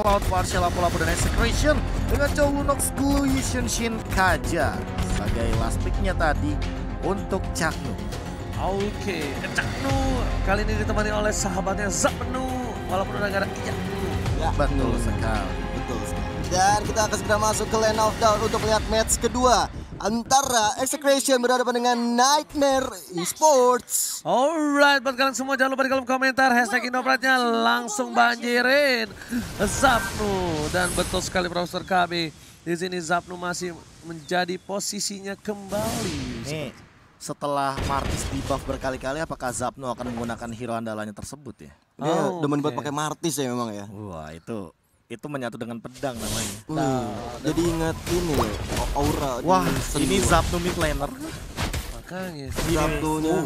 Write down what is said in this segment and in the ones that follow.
Laut Parsia, Lapu-Lapu, dan Execration dengan Chou, Lunox, Gluyushin, Shin, Kaja sebagai last pick-nya tadi untuk Caknu. Oke, Caknu kali ini ditemani oleh sahabatnya Zapnu, walaupun udah gak ada Caknu. Ya, betul sekali. Betul sekali. Dan kita akan segera masuk ke Land of Dawn untuk melihat match kedua antara Execration berhadapan dengan Nightmare Esports. Alright, buat kalian semua jangan lupa di kolom komentar hashtag Indopratnya langsung banjirin Zapnu. Dan betul sekali browser kami, di sini Zapnu masih menjadi posisinya kembali. Nih, setelah Martis debuff berkali-kali, apakah Zapnu akan menggunakan hero andalannya tersebut ya? Dia demen buat pakai Martis ya memang ya. Wah, itu menyatu dengan pedang namanya. Jadi ingat ini aura. Wah, ini Zapnu mid laner. Makanya Zapnunya.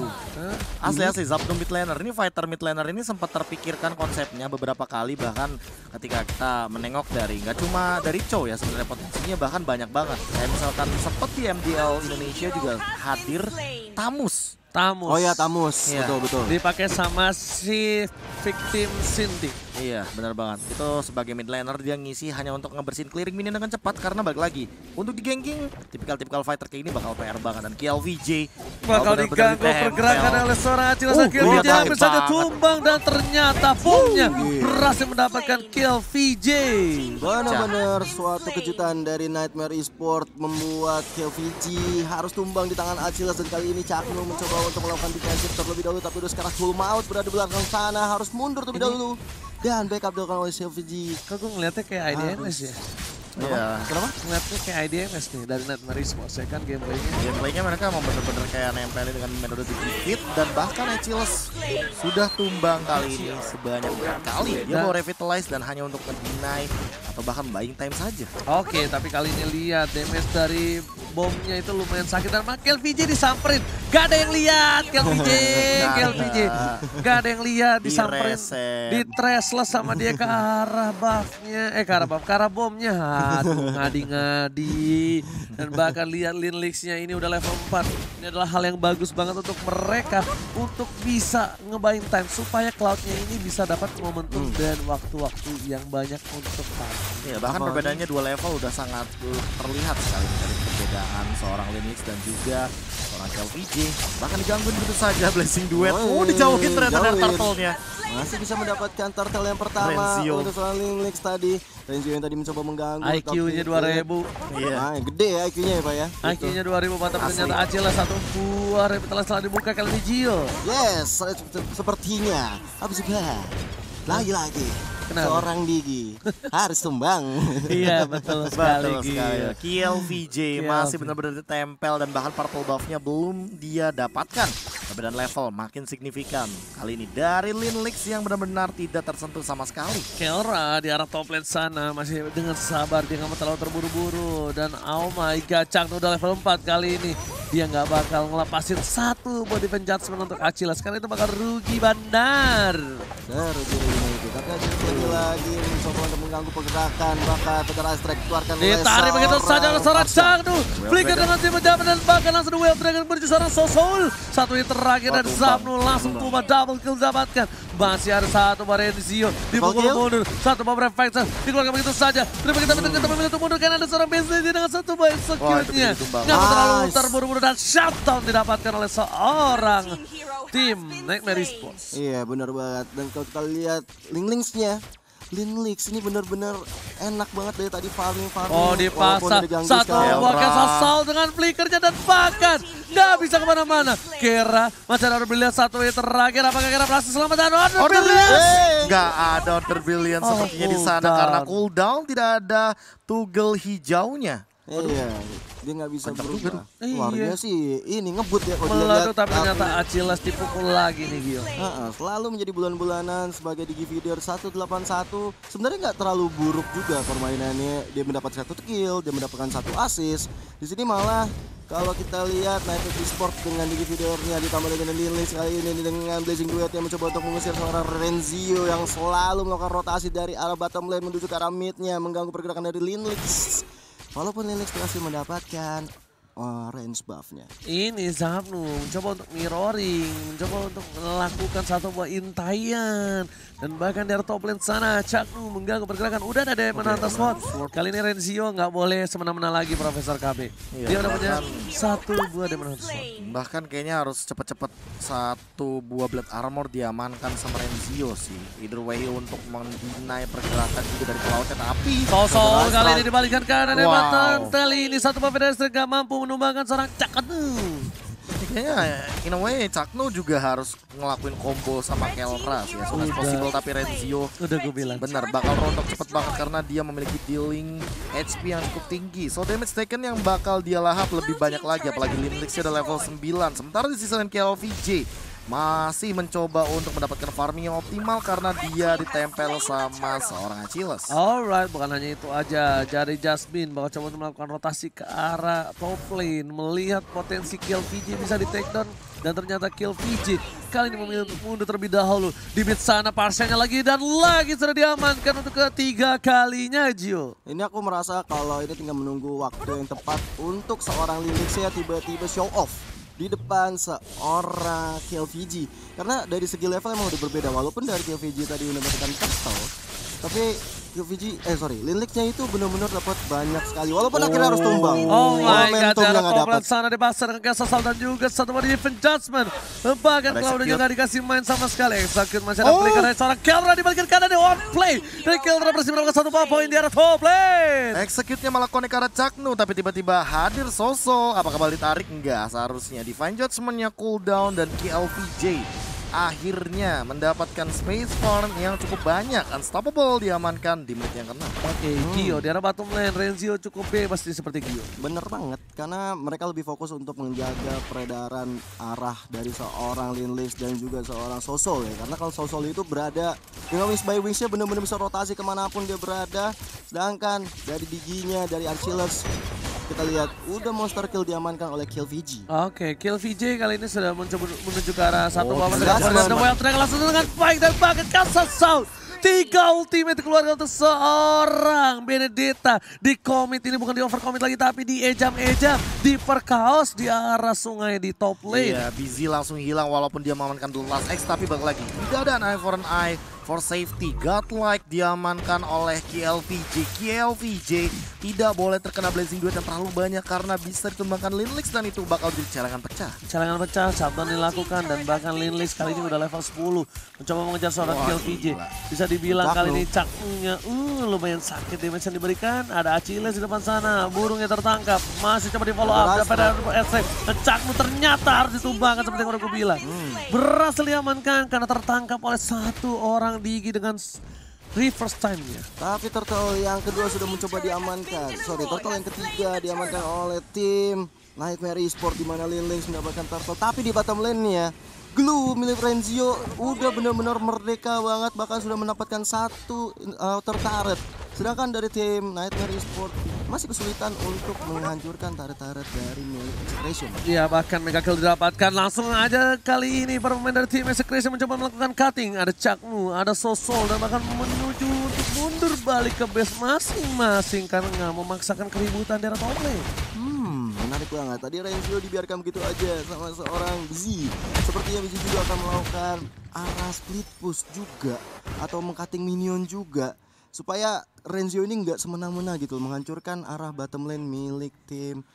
Asli Zapnu mid laner. Ini fighter mid laner ini sempat terpikirkan konsepnya beberapa kali, bahkan ketika kita menengok dari nggak cuma dari Chou ya, sebenarnya potensinya bahkan banyak banget. Kayak misalkan seperti MDL Indonesia juga hadir Tamus. Oh ya, Tamus. Iya. Betul. Dipakai sama si victim Cindy. Iya, benar banget. Itu sebagai mid laner dia ngisi hanya untuk ngebersihin clearing minion dengan cepat, karena balik lagi untuk digengking tipikal-tipikal fighter kayak ini bakal PR banget, dan KLVJ bakal diganggu pergerakan oleh seorang Achilles. Akhirnya dia hampir saja tumbang, dan ternyata bomnya berhasil mendapatkan KLVJ. Benar-benar suatu kejutan dari Nightmare Esports membuat KLVJ harus tumbang di tangan Achilles, dan kali ini Caknu mencoba untuk melakukan defensif terlebih dahulu, tapi udah sekarang full maut berada di belakang sana, harus mundur terlebih dahulu dan backup dilakukan oleh CLVG. Kok gue ngeliatnya kayak IDMS ya? Kenapa? Ngeliatnya kayak IDMS nih dari Nightmare Esports ya kan gameplaynya. Gameplaynya mereka mau bener-bener kayak nempelin dengan metode dikit, dan bahkan Achilles sudah tumbang kali ini sebanyak kali. Dia mau revitalize dan hanya untuk nge-deny atau bahkan buying time saja. Oke, tapi kali ini lihat damage dari bomnya itu lumayan sakit, dan KLVJ disamperin. Gak ada yang lihat KLVJ. Gak ada yang lihat, disamperin. Ditresless sama dia ke arah buffnya. Ke arah bomnya. Aduh, ngadi-ngadi. Dan bahkan lihat Lynlix-nya ini udah level 4. Ini adalah hal yang bagus banget untuk mereka untuk bisa nge-buying time, supaya cloud-nya ini bisa dapat momentum dan waktu-waktu yang banyak untuk time. Ya, bahkan perbedaannya 2 level udah sangat terlihat sekali dari perbedaan seorang Lynlix dan juga seorang KLVJ. Bahkan digangguin begitu saja, blessing duet. Dijauhin ternyata dari turtle-nya. Masih bisa mendapatkan turtle yang pertama untuk seorang Lynlix tadi. Renzio yang tadi mencoba mengganggu. IQ-nya 2000. Iya. Gede ya IQ-nya ya Pak ya. IQ-nya 2000, mantap. Ternyata Achilles 1 buah revitalize setelah dibuka KLVJ. Yes, sepertinya. Habis juga. Lagi-lagi. Kenapa? Seorang gigi harus tumbang. Iya, betul sekali. KLVJ masih benar-benar ditempel, dan bahkan purple buff-nya belum dia dapatkan. Perbedaan level makin signifikan kali ini dari Lynlix yang benar-benar tidak tersentuh sama sekali. Kelra di arah top lane sana masih dengan sabar, dia nggak mau terlalu terburu-buru. Dan oh my god, Caknu udah level 4 kali ini. Dia nggak bakal ngelepasin satu body penjudgment untuk Achilles, karena itu bakal rugi bandar. Nah, rugi. Tapi lagi mencoba untuk mengganggu pergerakan, bakal pegar strike keluarkan oleh ditarik begitu saja oleh seorang Caknu. Flicker dengan si menjabat, dan bahkan langsung di wave dragon menuju seorang Soul. Satu hit terakhir dari Zapnu, langsung Puma double kill dapatkan. Masih ada satu Barenzio dipukul mundur, satu bomber reflection dikeluarkan begitu saja. Terima kasih kita memilih mundur karena ada seorang Benzi dengan satu buy secure-nya. Nggak terlalu terburu-buru, dan shutdown didapatkan oleh seorang tim Nightmare Esports. Iya, benar banget. Dan kalau kita lihat Lynlix-nya, Lynlix ini benar-benar enak banget dari tadi farming. Oh, dipaksa satu bahkan sasal dengan flickernya, dan bahkan nggak bisa kemana-mana. Kera masih ada order billion, satu yang terakhir. Apakah Kera berhasil selamat? Order billion. Nggak ada order billion sepertinya di sana karena cooldown tidak ada toggle hijaunya. Iya, dia nggak bisa berubah. Keluarnya sih ini ngebut ya kalau dilihat. Tapi ternyata Achilles dipukul lagi nih Gio. Selalu menjadi bulan-bulanan sebagai digivider 181. Sebenarnya nggak terlalu buruk juga permainannya. Dia mendapatkan 1 kill, dia mendapatkan 1 assist. Di sini malah kalau kita lihat Nightmare Esports dengan digividernya ditambah dengan Lynlix kali ini dengan blazing duet yang mencoba untuk mengusir seorang Renzio yang selalu melakukan rotasi dari arah bottom lane menuju ke arah midnya, mengganggu pergerakan dari Lynlix. Walaupun Lynlix berhasil mendapatkan range buff-nya. Ini Zabnu mencoba untuk mirroring, mencoba untuk melakukan satu buah intaian. Dan bahkan dari top lane sana, Caknu mengganggu pergerakan. Udah ada yang menantang sword. Kali ini Renzio nggak boleh semena-mena lagi, Profesor KB. Iya, dia udah punya satu buah dia menantang sword. Bahkan kayaknya harus cepet-cepet satu buah blade armor diamankan sama Renzio sih. Either way untuk mendinai pergerakan juga dari pelautnya. Tapi Sol-Sol kali ini dibalikan ke arah Batan. Kali ini satu pepedestrian nggak mampu menumbangkan seorang Caknu. Kayaknya in a way Caknu juga harus ngelakuin combo sama Kelras ya. Soalnya possible tapi Renzio udah gue bilang benar bakal rontok cepet banget karena dia memiliki dealing HP yang cukup tinggi. So damage taken yang bakal dia lahap lebih banyak lagi, apalagi Lynlixnya ada level 9. Sementara di sisi lain KLVJ masih mencoba untuk mendapatkan farming yang optimal karena dia ditempel sama seorang Achilles. Alright, bukan hanya itu aja. Jari Jasmine bakal coba untuk melakukan rotasi ke arah top lane, melihat potensi kill VJ bisa di take down. Dan ternyata kill VJ kali ini memilih untuk mundur terlebih dahulu. Di mid sana Parsianya lagi dan lagi sudah diamankan untuk ketiga kalinya, Gio. Ini aku merasa kalau ini tinggal menunggu waktu yang tepat untuk seorang Lynlix ya tiba-tiba show off di depan seorang KLVG. Karena dari segi level emang udah berbeda. Walaupun dari KLVG tadi udah mendapatkan kesel, tapi Lynlixnya itu benar-benar dapat banyak sekali. Walaupun akhirnya harus tumbang. Oh my god, ada komplet sana di pasar dengan kesel dan juga satu body event judgment. Bahkan kalau udah nggak dikasih main sama sekali. Execute masih ada play karena seorang Kelra dibalikin karena di one play. Dan Kelra bersih mendapatkan satu poin di arah top lane. Execute-nya malah konek ke arah Caknu, tapi tiba-tiba hadir Soso. Apakah balik tarik? Enggak seharusnya. Divine Judgment-nya cooldown dan KLVJ akhirnya mendapatkan space farm yang cukup banyak. Unstoppable diamankan di menit yang ke-6. Oke, Gio di arah bottom lane, Renzio cukup bebas nih seperti Gio. Bener banget, karena mereka lebih fokus untuk menjaga peredaran arah dari seorang Lynlix dan juga seorang Sosol ya. Karena kalau Sosol itu berada dengan wings by wingsnya bener-bener bisa rotasi kemanapun dia berada. Sedangkan dari diginya, dari Achilles, kita lihat udah monster kill diamankan oleh kill VG. Oke, kill VG kali ini sudah mencoba menuju ke arah satu bawah. Dan Wild Dragon langsung dengan Pyke dan bahkan Kasar Sound. 3 ultimate keluarga untuk seorang Benedetta. Di commit ini bukan di over commit lagi, tapi di ejam-ejam, di perkaos di arah sungai di top lane. Iya, Busy langsung hilang walaupun dia mengamankan dulu last X, tapi balik lagi tidak ada an eye for an eye. For safety, godlike diamankan oleh KLVJ. KLVJ tidak boleh terkena blazing duet yang terlalu banyak karena bisa ditumbangkan Lynlix dan itu bakal jadi celengan pecah. Celengan pecah, sabar dilakukan dan bahkan Lynlix kali ini udah level 10. Mencoba mengejar seorang KLVJ. Bisa dibilang kali ini Caknunya lumayan sakit damage yang diberikan. Ada Achilles di depan sana, burungnya tertangkap. Masih coba di follow up, dapat escape. Caknu ternyata harus ditumbangkan seperti yang udah gue bilang. Berhasil diamankan karena tertangkap oleh satu orang Digi dengan reverse time-nya. Tapi turtle yang kedua sudah mencoba diamankan. Turtle yang ketiga diamankan oleh tim Nightmare Esports, di mana Lynlix mendapatkan turtle. Tapi di bottom lane-nya Glue milik Renzio udah benar-benar merdeka banget, bahkan sudah mendapatkan satu outer turret. Sedangkan dari tim Nightmare Esports masih kesulitan untuk menghancurkan turret-turret dari milik Execration. Iya, bahkan mega kill didapatkan langsung aja kali ini. Para pemain dari tim Execration mencoba melakukan cutting. Ada Caknu, ada Sosol dan bahkan menuju untuk mundur balik ke base masing-masing karena nggak memaksakan keributan daerah top lane. Menarik banget, tadi Renzio dibiarkan begitu aja sama seorang Busy. Sepertinya Busy juga akan melakukan arah split push juga atau meng-cutting minion juga supaya Renzio ini nggak semena-mena gitu menghancurkan arah bottom lane milik tim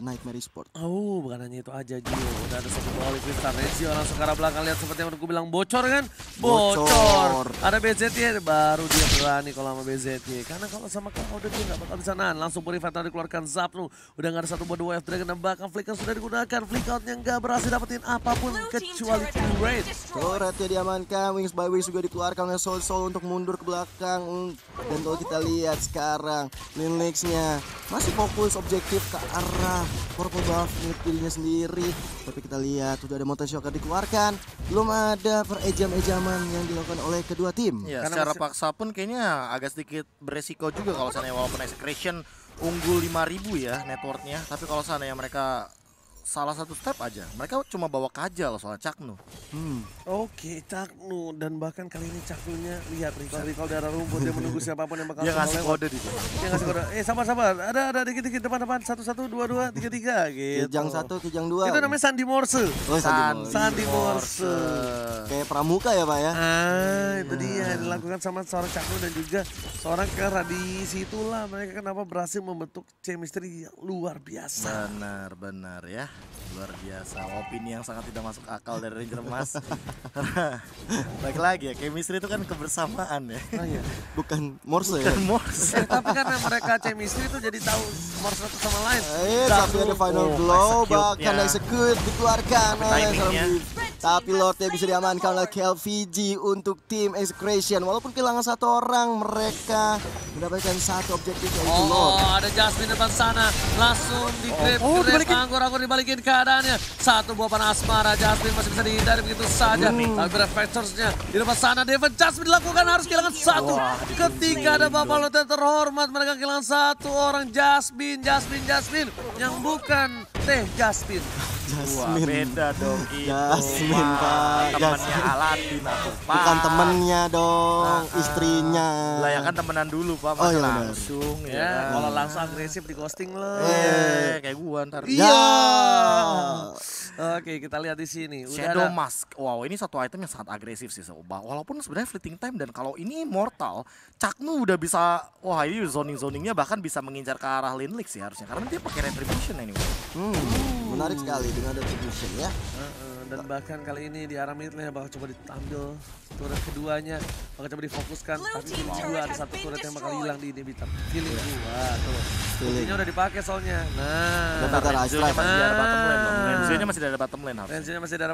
Nightmare Esports. Oh, bukan hanya itu aja, Gio. Udah ada satu bola kristal Renzio langsung ke arah belakang, lihat seperti yang aku bilang bocor kan? Bocor. Ada BZT baru dia berani kalau sama BZT. Karena kalau sama Kaude dia nggak bakal bisa nahan. Langsung beri fatal dikeluarkan Zapnu. Udah nggak ada satu buat Wave Dragon dan bahkan flicker sudah digunakan. Flick outnya nggak berhasil dapetin apapun kecuali turret. Turretnya diamankan, wings by wings juga dikeluarkan oleh Soul untuk mundur ke belakang. Dan kalau kita lihat sekarang Lynlixnya masih fokus objektif ke arah purple buff milik dirinya sendiri. Tapi kita lihat sudah ada motor shocker dikeluarkan. Belum ada perejam-ejaman yang dilakukan oleh kedua tim ya. Karena secara paksa pun kayaknya agak sedikit beresiko juga kalau sana walaupun Execration unggul 5.000 ya networknya. Tapi kalau sana ya mereka salah satu step aja. Mereka cuma bawa Kajal soalnya Caknu. Oke, Caknu, dan bahkan kali ini Caknunya lihat rival darah rumput yang menunggu siapapun yang bakal ngasih kode di sini. Dia ngasih kode. Sabar-sabar. Ada dikit-dikit depan-depan 1 1 2 2 3 3 gitu. Kijang 1, kijang 2. Itu namanya Sandi Morse. Oh, Sandi Morse. Kayak pramuka ya, Pak ya. Itu dia dilakukan sama seorang Caknu dan juga seorang Radisi. Itulah mereka kenapa berhasil membentuk chemistry luar biasa. Benar ya, luar biasa. Opini yang sangat tidak masuk akal dari Ranger Mas. Baik lagi ya, chemistry itu kan kebersamaan ya. Oh, iya. Bukan Morse ya. Bukan Morse. Tapi karena mereka chemistry itu jadi tahu Morse satu sama lain. Tapi ada final blow, bahkan execute dikeluarkan oleh Sambi. Tapi Lordnya bisa diamankan oleh KLVG untuk tim Execration. Walaupun kehilangan satu orang, mereka mendapatkan satu objektif yaitu Lord. Ada Jasmine depan sana, langsung di grab. Anggur-anggur dibalikin keadaannya. Satu buah panah asmara, Jasmine masih bisa dihindari begitu saja. Tapi reflektorsnya di depan sana, Devon Jasmine dilakukan harus kehilangan satu. Ketika ada Bapak Lotte terhormat, mereka kehilangan satu orang. Jasmine yang bukan teh Jasmine. Wah, beda dong itu. Jasmine, Pak. Temannya Aladin aku, Pak. Bukan temennya dong, istrinya. Lah ya kan temenan dulu, Pak. Masa langsung ya. Kalau langsung agresif di ghosting loh. Kayak gua ntar. Iya. Oke, kita lihat di sini. Shadow Mask. Wow, ini satu item yang sangat agresif sih, Sobat. Walaupun sebenarnya fleeting time dan kalau ini immortal, Caknu udah bisa. Wah, ini zoning-zoningnya bahkan bisa mengincar ke arah Lynlix sih harusnya. Karena dia pakai retribution anyway. Menarik sekali dengan retribution ya. Dan bahkan kali ini di arah mid lane bakal coba diambil turret keduanya, bakal coba difokuskan. Tapi juga ada satu turret yang bakal hilang di inhibitor. Healing dua tuh. Healingnya udah dipakai soalnya. Renzinya masih di arah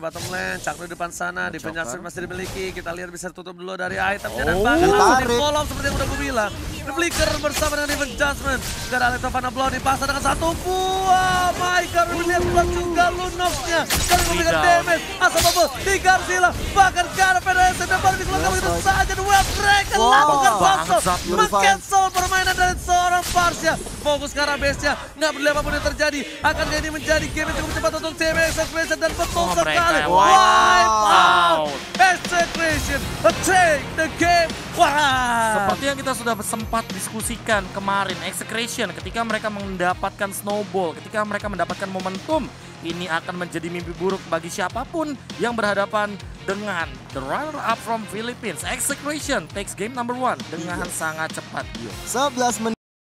bottom lane. Caknu di depan sana, di penjelasan masih dimiliki. Kita lihat bisa tutup dulu dari itemnya dan bahkan langsung di follow seperti yang udah gue bilang. Flicker bersama dengan Even Judgment. Gak ada Leto Panablo dipaksa dengan satu buah. Michael William Blood juga Lunox-nya. Kali memberikan damage. Asal bobol di Garzilla. Bahkan Garvenes dan baru dikeluarkan begitu saja. Duel mereka lakukan bosok. Meng-cancel permainan dari seorang Parsia. Fokus ke arah base-nya. Nggak peduli apapun yang terjadi. Akan ini menjadi game yang cukup cepat untuk tim Execration. Dan betul sekali. Wipe out. Execration. Take the game. Seperti yang kita sudah sempat diskusikan kemarin, Execration ketika mereka mendapatkan snowball, ketika mereka mendapatkan momentum, ini akan menjadi mimpi buruk bagi siapapun yang berhadapan dengan the runner up from Philippines. Execration takes game number 1 dengan sangat cepat. 11 menit.